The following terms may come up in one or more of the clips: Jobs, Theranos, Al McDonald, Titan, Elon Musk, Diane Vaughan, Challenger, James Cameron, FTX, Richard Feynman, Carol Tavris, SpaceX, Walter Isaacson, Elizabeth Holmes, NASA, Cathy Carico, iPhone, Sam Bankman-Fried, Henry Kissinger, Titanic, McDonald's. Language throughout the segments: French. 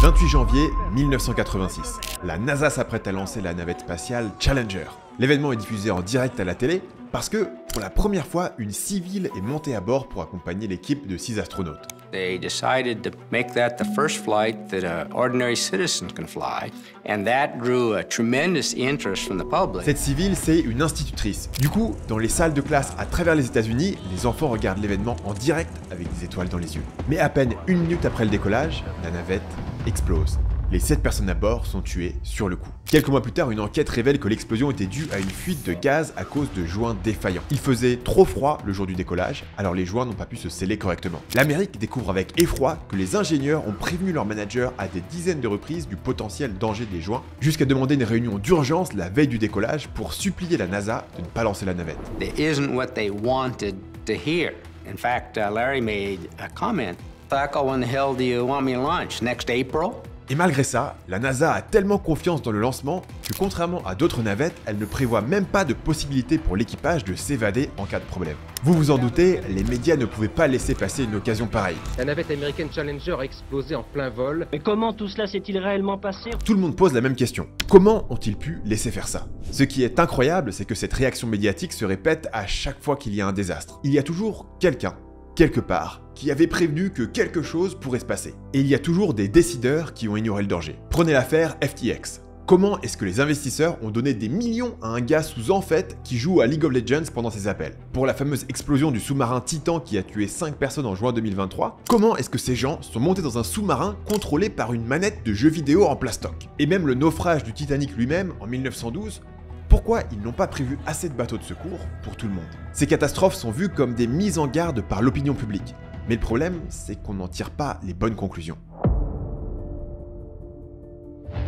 28 janvier 1986, la NASA s'apprête à lancer la navette spatiale Challenger. L'événement est diffusé en direct à la télé parce que, pour la première fois, une civile est montée à bord pour accompagner l'équipe de 6 astronautes. They decided to make that the first flight that an ordinary citizen can fly, and that drew a tremendous interest from the public. Cette civile, c'est une institutrice. Du coup, dans les salles de classe à travers les États-Unis, les enfants regardent l'événement en direct avec des étoiles dans les yeux. Mais à peine une minute après le décollage, la navette explose. Les 7 personnes à bord sont tuées sur le coup. Quelques mois plus tard, une enquête révèle que l'explosion était due à une fuite de gaz à cause de joints défaillants. Il faisait trop froid le jour du décollage, alors les joints n'ont pas pu se sceller correctement. L'Amérique découvre avec effroi que les ingénieurs ont prévenu leur manager à des dizaines de reprises du potentiel danger des joints, jusqu'à demander une réunion d'urgence la veille du décollage pour supplier la NASA de ne pas lancer la navette. It isn't what they wanted to hear. In fact, Larry made a comment. Taco, when the hell do you want me to launch? Next April? Et malgré ça, la NASA a tellement confiance dans le lancement que contrairement à d'autres navettes, elle ne prévoit même pas de possibilité pour l'équipage de s'évader en cas de problème. Vous vous en doutez, les médias ne pouvaient pas laisser passer une occasion pareille. La navette américaine Challenger a explosé en plein vol. Mais comment tout cela s'est-il réellement passé? Tout le monde pose la même question. Comment ont-ils pu laisser faire ça? Ce qui est incroyable, c'est que cette réaction médiatique se répète à chaque fois qu'il y a un désastre. Il y a toujours quelqu'un, quelque part, qui avait prévenu que quelque chose pourrait se passer. Et il y a toujours des décideurs qui ont ignoré le danger. Prenez l'affaire FTX. Comment est-ce que les investisseurs ont donné des millions à un gars sous en-fête qui joue à League of Legends pendant ses appels? Pour la fameuse explosion du sous-marin Titan qui a tué 5 personnes en juin 2023, comment est-ce que ces gens sont montés dans un sous-marin contrôlé par une manette de jeu vidéo en plastoc? Et même le naufrage du Titanic lui-même en 1912, pourquoi ils n'ont pas prévu assez de bateaux de secours pour tout le monde? Ces catastrophes sont vues comme des mises en garde par l'opinion publique. Mais le problème, c'est qu'on n'en tire pas les bonnes conclusions.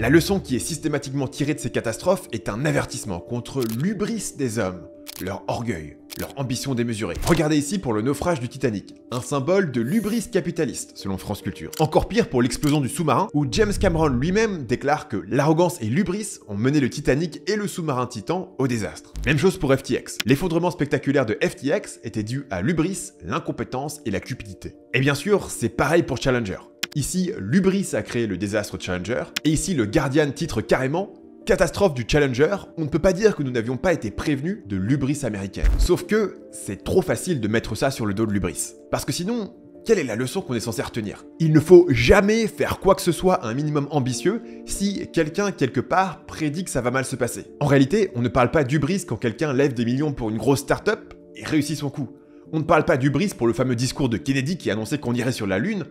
La leçon qui est systématiquement tirée de ces catastrophes est un avertissement contre l'hubris des hommes, leur orgueil, leur ambition démesurée. Regardez ici pour le naufrage du Titanic, un symbole de l'hubris capitaliste, selon France Culture. Encore pire pour l'explosion du sous-marin, où James Cameron lui-même déclare que l'arrogance et l'hubris ont mené le Titanic et le sous-marin Titan au désastre. Même chose pour FTX. L'effondrement spectaculaire de FTX était dû à l'hubris, l'incompétence et la cupidité. Et bien sûr, c'est pareil pour Challenger. Ici, l'hubris a créé le désastre Challenger, et ici, le Guardian titre carrément catastrophe du Challenger, on ne peut pas dire que nous n'avions pas été prévenus de l'hubris américaine. Sauf que c'est trop facile de mettre ça sur le dos de l'hubris. Parce que sinon, quelle est la leçon qu'on est censé retenir? Il ne faut jamais faire quoi que ce soit un minimum ambitieux si quelqu'un, quelque part, prédit que ça va mal se passer. En réalité, on ne parle pas d'hubris quand quelqu'un lève des millions pour une grosse start-up et réussit son coup. On ne parle pas d'hubris pour le fameux discours de Kennedy qui annonçait qu'on irait sur la Lune,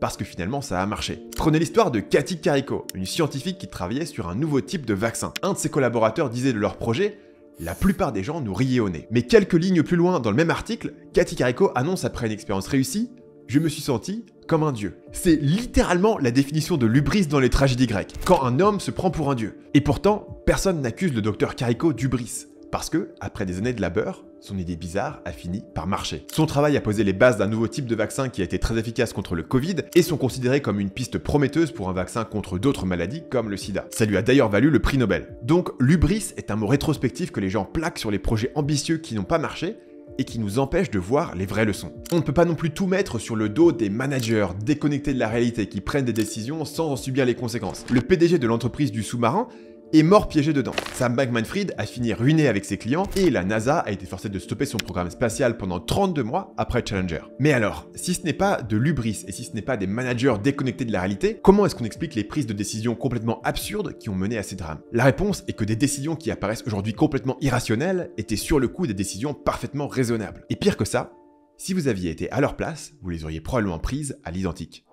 parce que finalement ça a marché. Prenez l'histoire de Cathy Carico, une scientifique qui travaillait sur un nouveau type de vaccin. Un de ses collaborateurs disait de leur projet « La plupart des gens nous riaient au nez ». Mais quelques lignes plus loin dans le même article, Cathy Carico annonce après une expérience réussie « Je me suis senti comme un dieu ». C'est littéralement la définition de l'hubris dans les tragédies grecques, quand un homme se prend pour un dieu. Et pourtant, personne n'accuse le docteur Carico d'hubris, parce que, après des années de labeur, son idée bizarre a fini par marcher. Son travail a posé les bases d'un nouveau type de vaccin qui a été très efficace contre le Covid et sont considérés comme une piste prometteuse pour un vaccin contre d'autres maladies comme le sida. Ça lui a d'ailleurs valu le prix Nobel. Donc l'hubris est un mot rétrospectif que les gens plaquent sur les projets ambitieux qui n'ont pas marché et qui nous empêche de voir les vraies leçons. On ne peut pas non plus tout mettre sur le dos des managers déconnectés de la réalité qui prennent des décisions sans en subir les conséquences. Le PDG de l'entreprise du sous-marin est mort piégé dedans. Sam Bankman-Fried a fini ruiné avec ses clients et la NASA a été forcée de stopper son programme spatial pendant 32 mois après Challenger. Mais alors, si ce n'est pas de l'hubris et si ce n'est pas des managers déconnectés de la réalité, comment est-ce qu'on explique les prises de décisions complètement absurdes qui ont mené à ces drames? La réponse est que des décisions qui apparaissent aujourd'hui complètement irrationnelles étaient sur le coup des décisions parfaitement raisonnables. Et pire que ça, si vous aviez été à leur place, vous les auriez probablement prises à l'identique.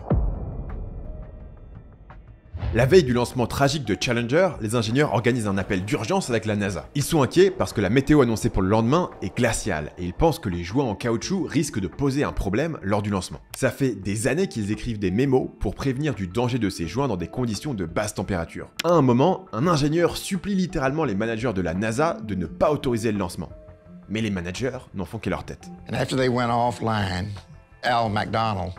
La veille du lancement tragique de Challenger, les ingénieurs organisent un appel d'urgence avec la NASA. Ils sont inquiets parce que la météo annoncée pour le lendemain est glaciale et ils pensent que les joints en caoutchouc risquent de poser un problème lors du lancement. Ça fait des années qu'ils écrivent des mémos pour prévenir du danger de ces joints dans des conditions de basse température. À un moment, un ingénieur supplie littéralement les managers de la NASA de ne pas autoriser le lancement. Mais les managers n'en font qu'à leur tête. And after they went offline, Al McDonald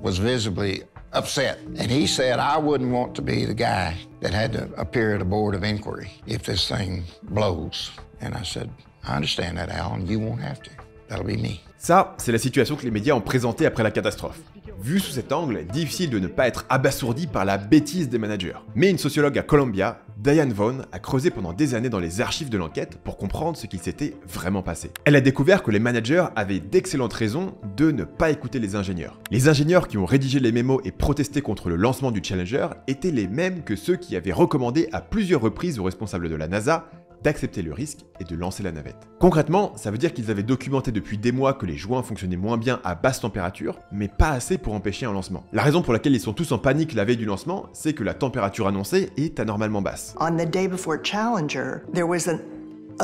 was visibly upset, and he said, I wouldn't want to be the guy that had to appear at a board of inquiry if this thing blows. And I said, I understand that, Alan, you won't have to. parmi nous. Ça, c'est la situation que les médias ont présentée après la catastrophe. Vu sous cet angle, difficile de ne pas être abasourdi par la bêtise des managers. Mais une sociologue à Columbia, Diane Vaughan, a creusé pendant des années dans les archives de l'enquête pour comprendre ce qu'il s'était vraiment passé. Elle a découvert que les managers avaient d'excellentes raisons de ne pas écouter les ingénieurs. Les ingénieurs qui ont rédigé les mémos et protesté contre le lancement du Challenger étaient les mêmes que ceux qui avaient recommandé à plusieurs reprises aux responsables de la NASA d'accepter le risque et de lancer la navette. Concrètement, ça veut dire qu'ils avaient documenté depuis des mois que les joints fonctionnaient moins bien à basse température, mais pas assez pour empêcher un lancement. La raison pour laquelle ils sont tous en panique la veille du lancement, c'est que la température annoncée est anormalement basse. On the day before Challenger, there was an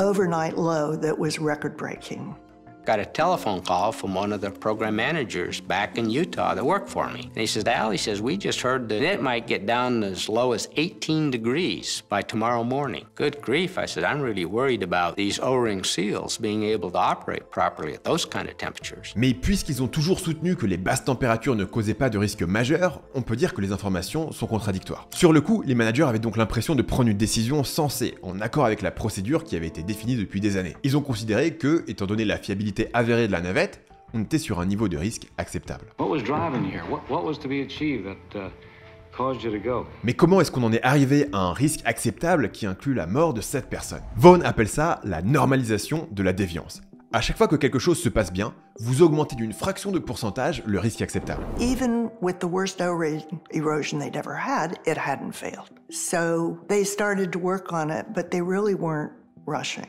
overnight low that was record-breaking. Got a telephone call from one of the program managers back in Utah that worked for me. And he says, Al, he says, we just heard that it might get down as low as 18 degrees by tomorrow morning. Good grief, I said, I'm really worried about these O-ring seals being able to operate properly at those kind of temperatures. Mais puisqu'ils ont toujours soutenu que les basses températures ne causaient pas de risque majeur, on peut dire que les informations sont contradictoires. Sur le coup, les managers avaient donc l'impression de prendre une décision sensée, en accord avec la procédure qui avait été définie depuis des années. Ils ont considéré que, étant donné la fiabilité avéré de la navette, on était sur un niveau de risque acceptable. Mais comment est-ce qu'on en est arrivé à un risque acceptable qui inclut la mort de 7 personnes? Vaughan appelle ça la normalisation de la déviance. À chaque fois que quelque chose se passe bien, vous augmentez d'une fraction de pourcentage le risque acceptable. Even with the worst erosion they'd ever had, it hadn't failed. So they started to work on it, but they really weren't rushing.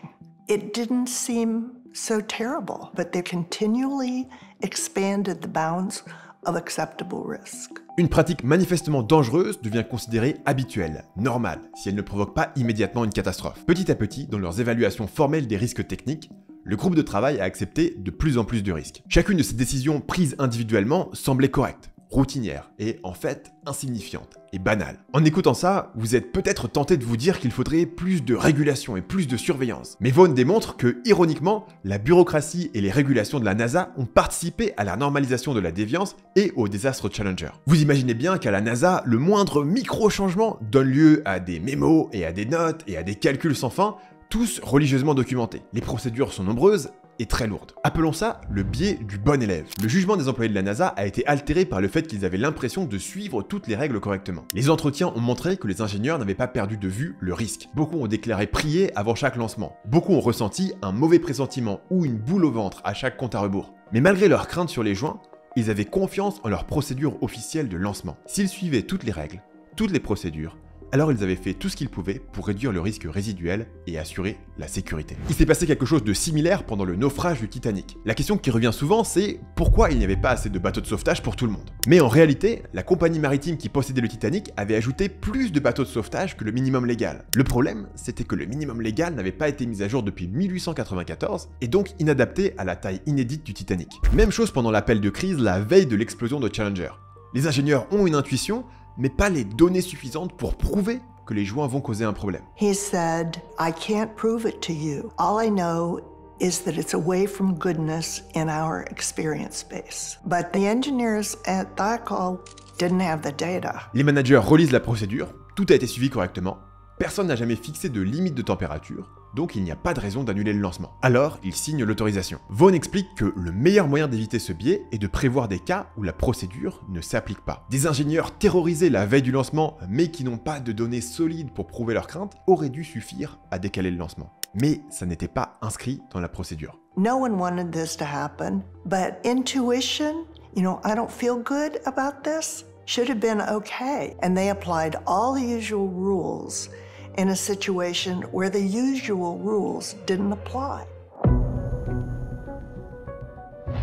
It didn't seem so terrible, but they continually expanded the bounds of acceptable risk. Une pratique manifestement dangereuse devient considérée habituelle, normale, si elle ne provoque pas immédiatement une catastrophe. Petit à petit, dans leurs évaluations formelles des risques techniques, le groupe de travail a accepté de plus en plus de risques. Chacune de ces décisions prises individuellement semblait correcte, routinière et en fait insignifiante et banale. En écoutant ça, vous êtes peut-être tenté de vous dire qu'il faudrait plus de régulation et plus de surveillance. Mais Vaughan démontre que, ironiquement, la bureaucratie et les régulations de la NASA ont participé à la normalisation de la déviance et au désastre Challenger. Vous imaginez bien qu'à la NASA, le moindre micro-changement donne lieu à des mémos et à des notes et à des calculs sans fin, tous religieusement documentés. Les procédures sont nombreuses et très lourde. Appelons ça le biais du bon élève. Le jugement des employés de la NASA a été altéré par le fait qu'ils avaient l'impression de suivre toutes les règles correctement. Les entretiens ont montré que les ingénieurs n'avaient pas perdu de vue le risque. Beaucoup ont déclaré prier avant chaque lancement. Beaucoup ont ressenti un mauvais pressentiment ou une boule au ventre à chaque compte à rebours. Mais malgré leurs craintes sur les joints, ils avaient confiance en leur procédure officielle de lancement. S'ils suivaient toutes les règles, toutes les procédures, alors ils avaient fait tout ce qu'ils pouvaient pour réduire le risque résiduel et assurer la sécurité. Il s'est passé quelque chose de similaire pendant le naufrage du Titanic. La question qui revient souvent, c'est pourquoi il n'y avait pas assez de bateaux de sauvetage pour tout le monde? Mais en réalité, la compagnie maritime qui possédait le Titanic avait ajouté plus de bateaux de sauvetage que le minimum légal. Le problème, c'était que le minimum légal n'avait pas été mis à jour depuis 1894 et donc inadapté à la taille inédite du Titanic. Même chose pendant l'appel de crise la veille de l'explosion de Challenger. Les ingénieurs ont une intuition, mais pas les données suffisantes pour prouver que les joints vont causer un problème. He said, I can't prove it to you. All I know is that it's away from goodness in our experience base. But the engineers at Theranos didn't have the data. Les managers relisent la procédure, tout a été suivi correctement, personne n'a jamais fixé de limite de température, donc il n'y a pas de raison d'annuler le lancement. Alors, ils signent l'autorisation. Vaughan explique que le meilleur moyen d'éviter ce biais est de prévoir des cas où la procédure ne s'applique pas. Des ingénieurs terrorisés la veille du lancement, mais qui n'ont pas de données solides pour prouver leurs craintes, auraient dû suffire à décaler le lancement. Mais ça n'était pas inscrit dans la procédure. No one wanted this to happen, but intuition, you know, I don't feel good about this, should have been okay. And they applied all the usual rules in a situation where the usual rules didn't apply.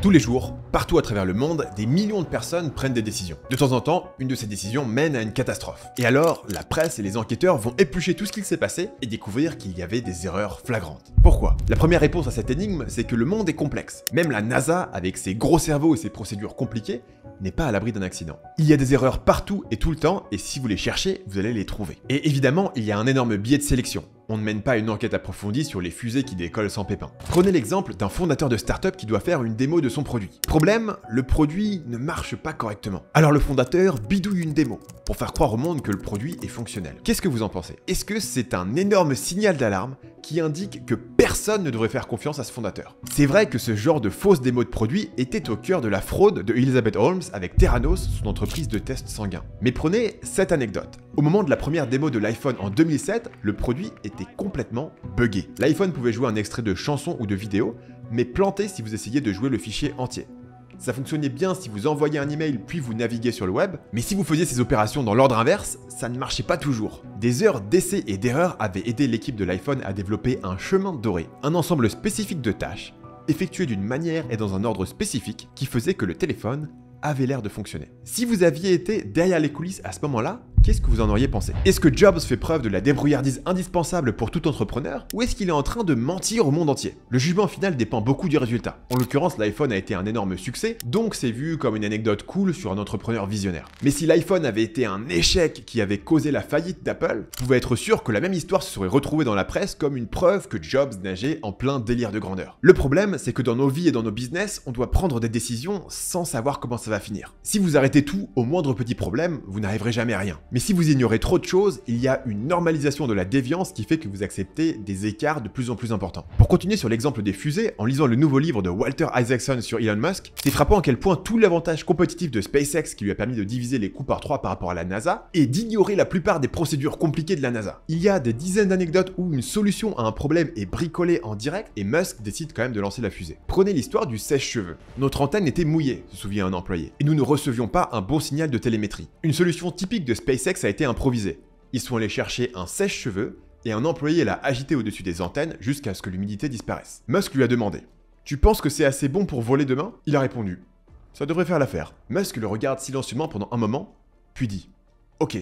Tous les jours, partout à travers le monde, des millions de personnes prennent des décisions. De temps en temps, une de ces décisions mène à une catastrophe. Et alors, la presse et les enquêteurs vont éplucher tout ce qu'il s'est passé et découvrir qu'il y avait des erreurs flagrantes. Pourquoi? La première réponse à cette énigme, c'est que le monde est complexe. Même la NASA, avec ses gros cerveaux et ses procédures compliquées, n'est pas à l'abri d'un accident. Il y a des erreurs partout et tout le temps, et si vous les cherchez, vous allez les trouver. Et évidemment, il y a un énorme biais de sélection. On ne mène pas une enquête approfondie sur les fusées qui décollent sans pépins. Prenez l'exemple d'un fondateur de start-up qui doit faire une démo de son produit. Problème, le produit ne marche pas correctement. Alors le fondateur bidouille une démo pour faire croire au monde que le produit est fonctionnel. Qu'est-ce que vous en pensez? Est-ce que c'est un énorme signal d'alarme qui indique que personne ne devrait faire confiance à ce fondateur? C'est vrai que ce genre de fausse démo de produit était au cœur de la fraude de Elizabeth Holmes avec Theranos, son entreprise de tests sanguins. Mais prenez cette anecdote. Au moment de la première démo de l'iPhone en 2007, le produit était complètement buggé. L'iPhone pouvait jouer un extrait de chanson ou de vidéo, mais planté si vous essayiez de jouer le fichier entier. Ça fonctionnait bien si vous envoyiez un email puis vous naviguiez sur le web, mais si vous faisiez ces opérations dans l'ordre inverse, ça ne marchait pas toujours. Des heures d'essais et d'erreurs avaient aidé l'équipe de l'iPhone à développer un chemin doré, un ensemble spécifique de tâches, effectuées d'une manière et dans un ordre spécifique qui faisait que le téléphone avait l'air de fonctionner. Si vous aviez été derrière les coulisses à ce moment-là, qu'est-ce que vous en auriez pensé? Est-ce que Jobs fait preuve de la débrouillardise indispensable pour tout entrepreneur, ou est-ce qu'il est en train de mentir au monde entier? Le jugement final dépend beaucoup du résultat. En l'occurrence, l'iPhone a été un énorme succès, donc c'est vu comme une anecdote cool sur un entrepreneur visionnaire. Mais si l'iPhone avait été un échec qui avait causé la faillite d'Apple, vous pouvez être sûr que la même histoire se serait retrouvée dans la presse comme une preuve que Jobs nageait en plein délire de grandeur. Le problème, c'est que dans nos vies et dans nos business, on doit prendre des décisions sans savoir comment ça va finir. Si vous arrêtez tout au moindre petit problème, vous n'arriverez jamais à rien. Mais si vous ignorez trop de choses, il y a une normalisation de la déviance qui fait que vous acceptez des écarts de plus en plus importants. Pour continuer sur l'exemple des fusées, en lisant le nouveau livre de Walter Isaacson sur Elon Musk, c'est frappant à quel point tout l'avantage compétitif de SpaceX qui lui a permis de diviser les coûts par 3 par rapport à la NASA est d'ignorer la plupart des procédures compliquées de la NASA. Il y a des dizaines d'anecdotes où une solution à un problème est bricolée en direct et Musk décide quand même de lancer la fusée. Prenez l'histoire du sèche-cheveux. Notre antenne était mouillée, se souvient un employé, et nous ne recevions pas un bon signal de télémétrie. Une solution typique de SpaceX a été improvisé. Ils sont allés chercher un sèche-cheveux et un employé l'a agité au-dessus des antennes jusqu'à ce que l'humidité disparaisse. Musk lui a demandé « Tu penses que c'est assez bon pour voler demain ?» Il a répondu « Ça devrait faire l'affaire. » Musk le regarde silencieusement pendant un moment, puis dit « Ok,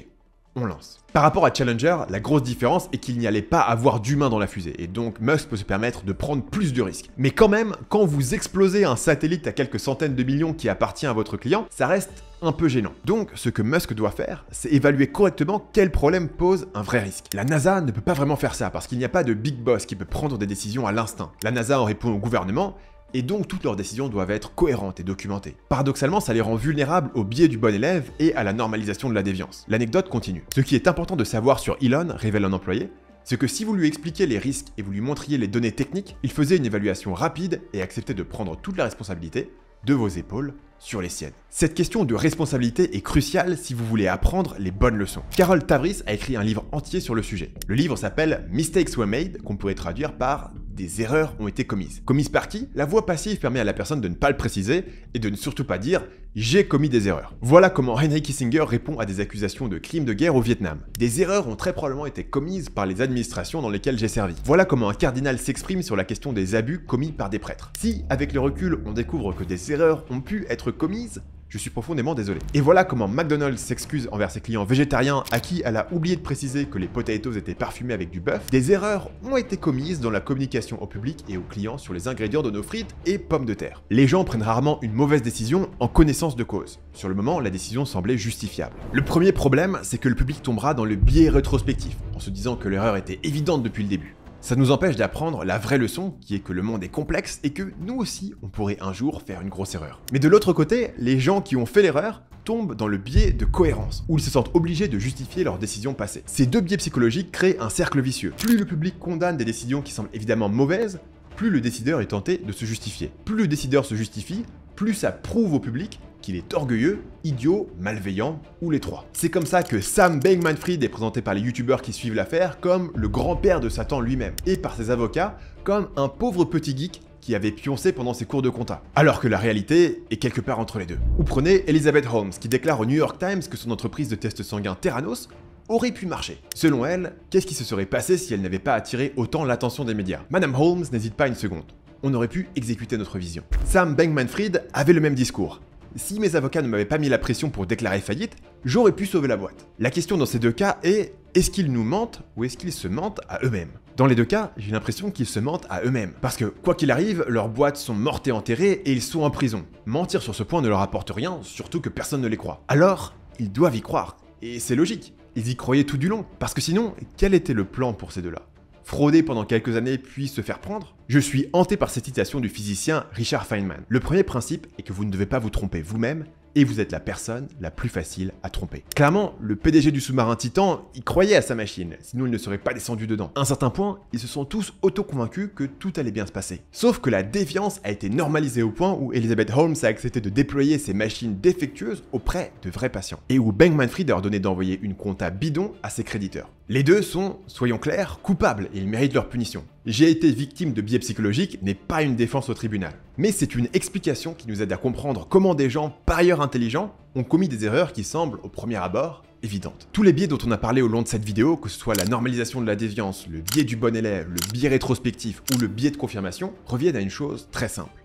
on lance. » Par rapport à Challenger, la grosse différence est qu'il n'y allait pas avoir d'humains dans la fusée, et donc Musk peut se permettre de prendre plus de risques. Mais quand même, quand vous explosez un satellite à quelques centaines de millions qui appartient à votre client, ça reste un peu gênant. Donc, ce que Musk doit faire, c'est évaluer correctement quel problème pose un vrai risque. La NASA ne peut pas vraiment faire ça, parce qu'il n'y a pas de big boss qui peut prendre des décisions à l'instinct. La NASA en répond au gouvernement, et donc toutes leurs décisions doivent être cohérentes et documentées. Paradoxalement, ça les rend vulnérables au biais du bon élève et à la normalisation de la déviance. L'anecdote continue. Ce qui est important de savoir sur Elon, révèle un employé, c'est que si vous lui expliquiez les risques et vous lui montriez les données techniques, il faisait une évaluation rapide et acceptait de prendre toute la responsabilité de vos épaules sur les siennes. Cette question de responsabilité est cruciale si vous voulez apprendre les bonnes leçons. Carol Tavris a écrit un livre entier sur le sujet. Le livre s'appelle « Mistakes were made », qu'on pourrait traduire par « Des erreurs ont été commises ». Commises par qui? La voix passive permet à la personne de ne pas le préciser et de ne surtout pas dire « J'ai commis des erreurs ». Voilà comment Henry Kissinger répond à des accusations de crimes de guerre au Vietnam. « Des erreurs ont très probablement été commises par les administrations dans lesquelles j'ai servi ». Voilà comment un cardinal s'exprime sur la question des abus commis par des prêtres. Si, avec le recul, on découvre que des erreurs ont pu être commises, je suis profondément désolé. Et voilà comment McDonald's s'excuse envers ses clients végétariens à qui elle a oublié de préciser que les potatoes étaient parfumés avec du bœuf. Des erreurs ont été commises dans la communication au public et aux clients sur les ingrédients de nos frites et pommes de terre. Les gens prennent rarement une mauvaise décision en connaissance de cause. Sur le moment, la décision semblait justifiable. Le premier problème, c'est que le public tombera dans le biais rétrospectif, en se disant que l'erreur était évidente depuis le début. Ça nous empêche d'apprendre la vraie leçon qui est que le monde est complexe et que nous aussi, on pourrait un jour faire une grosse erreur. Mais de l'autre côté, les gens qui ont fait l'erreur tombent dans le biais de cohérence, où ils se sentent obligés de justifier leurs décisions passées. Ces deux biais psychologiques créent un cercle vicieux. Plus le public condamne des décisions qui semblent évidemment mauvaises, plus le décideur est tenté de se justifier. Plus le décideur se justifie, plus ça prouve au public qu'il est orgueilleux, idiot, malveillant ou les trois. C'est comme ça que Sam Bankman-Fried est présenté par les youtubeurs qui suivent l'affaire comme le grand-père de Satan lui-même, et par ses avocats comme un pauvre petit geek qui avait pioncé pendant ses cours de compta. Alors que la réalité est quelque part entre les deux. Ou prenez Elizabeth Holmes qui déclare au New York Times que son entreprise de tests sanguins Theranos aurait pu marcher. Selon elle, qu'est-ce qui se serait passé si elle n'avait pas attiré autant l'attention des médias? Madame Holmes n'hésite pas une seconde. On aurait pu exécuter notre vision. Sam Bankman-Fried avait le même discours. Si mes avocats ne m'avaient pas mis la pression pour déclarer faillite, j'aurais pu sauver la boîte. La question dans ces deux cas est, est-ce qu'ils nous mentent ou est-ce qu'ils se mentent à eux-mêmes? Dans les deux cas, j'ai l'impression qu'ils se mentent à eux-mêmes. Parce que, quoi qu'il arrive, leurs boîtes sont mortes et enterrées et ils sont en prison. Mentir sur ce point ne leur apporte rien, surtout que personne ne les croit. Alors, ils doivent y croire. Et c'est logique. Ils y croyaient tout du long. Parce que sinon, quel était le plan pour ces deux-là? fraudé pendant quelques années puis se faire prendre? Je suis hanté par cette citation du physicien Richard Feynman. Le premier principe est que vous ne devez pas vous tromper vous-même et vous êtes la personne la plus facile à tromper. Clairement, le PDG du sous-marin Titan, il croyait à sa machine, sinon il ne serait pas descendu dedans. À un certain point, ils se sont tous auto-convaincus que tout allait bien se passer. Sauf que la déviance a été normalisée au point où Elizabeth Holmes a accepté de déployer ses machines défectueuses auprès de vrais patients, et où Bankman-Fried a ordonné d'envoyer une compta bidon à ses créditeurs. Les deux sont, soyons clairs, coupables et ils méritent leur punition. J'ai été victime de biais psychologiques n'est pas une défense au tribunal. Mais c'est une explication qui nous aide à comprendre comment des gens par ailleurs intelligents ont commis des erreurs qui semblent, au premier abord, évidentes. Tous les biais dont on a parlé au long de cette vidéo, que ce soit la normalisation de la déviance, le biais du bon élève, le biais rétrospectif ou le biais de confirmation, reviennent à une chose très simple.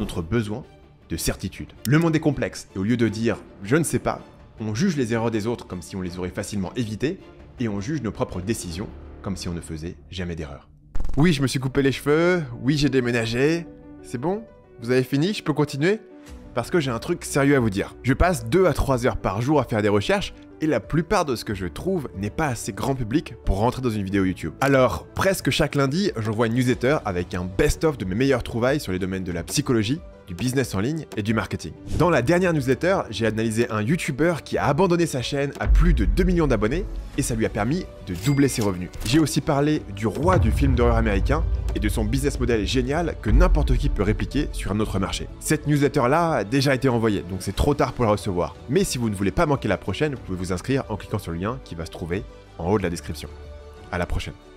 Notre besoin de certitude. Le monde est complexe et au lieu de dire « je ne sais pas », on juge les erreurs des autres comme si on les aurait facilement évitées et on juge nos propres décisions comme si on ne faisait jamais d'erreur. Oui, je me suis coupé les cheveux, oui, j'ai déménagé. C'est bon? Vous avez fini? Je peux continuer? Parce que j'ai un truc sérieux à vous dire. Je passe 2 à 3 heures par jour à faire des recherches et la plupart de ce que je trouve n'est pas assez grand public pour rentrer dans une vidéo YouTube. Alors, presque chaque lundi, j'envoie une newsletter avec un best-of de mes meilleures trouvailles sur les domaines de la psychologie, du business en ligne et du marketing. Dans la dernière newsletter, j'ai analysé un YouTuber qui a abandonné sa chaîne à plus de 2 millions d'abonnés et ça lui a permis de doubler ses revenus. J'ai aussi parlé du roi du film d'horreur américain et de son business model génial que n'importe qui peut répliquer sur un autre marché. Cette newsletter-là a déjà été envoyée, donc c'est trop tard pour la recevoir. Mais si vous ne voulez pas manquer la prochaine, vous pouvez vous inscrire en cliquant sur le lien qui va se trouver en haut de la description. À la prochaine.